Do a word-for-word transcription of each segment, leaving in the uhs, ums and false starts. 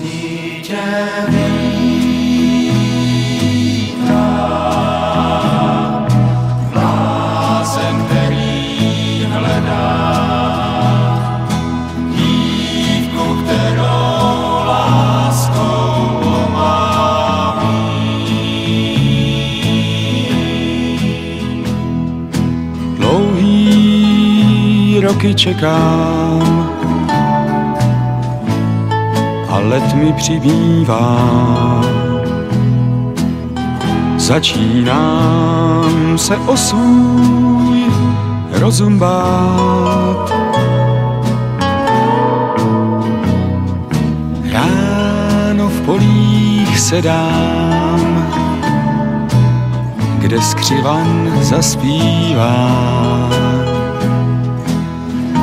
písní tě vítám, blázen, který hledá dívku, kterou láskou omamí. Dlouhý roky čekám, let mi přibývá, začínám se o svůj rozum bát. Ráno v polích sedám, kde skřivan zaspívá.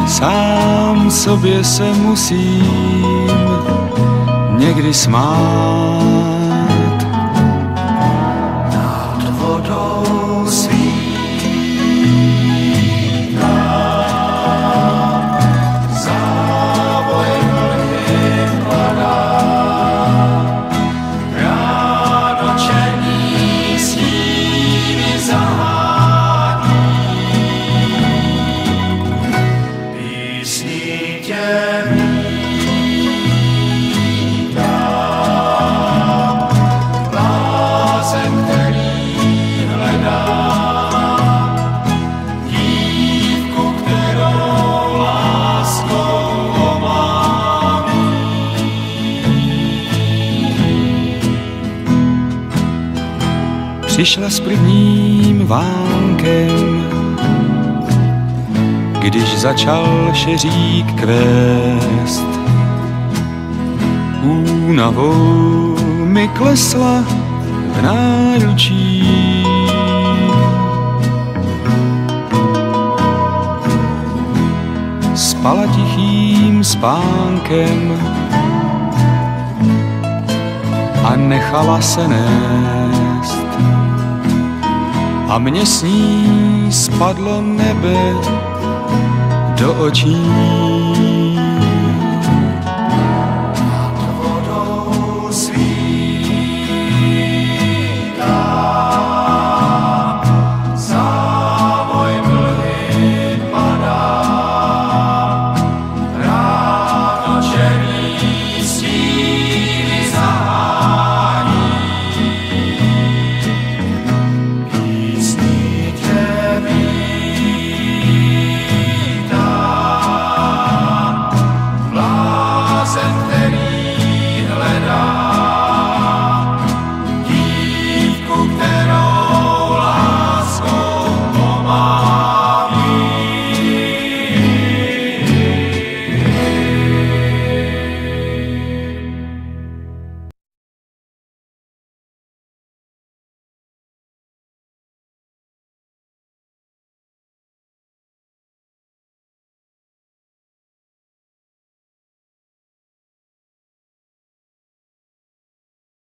Sám sobě se musím někdy smát. Nad vodou svítá závoj mlhy mladá, ráno černý stíny zahání, písní tě. Přišla s prvním vánkem, když začal šeřík kvést. Únavou mi klesla v náručí. Spala tichým spánkem a nechala se nést. A mně s ní spadlo nebe do očí.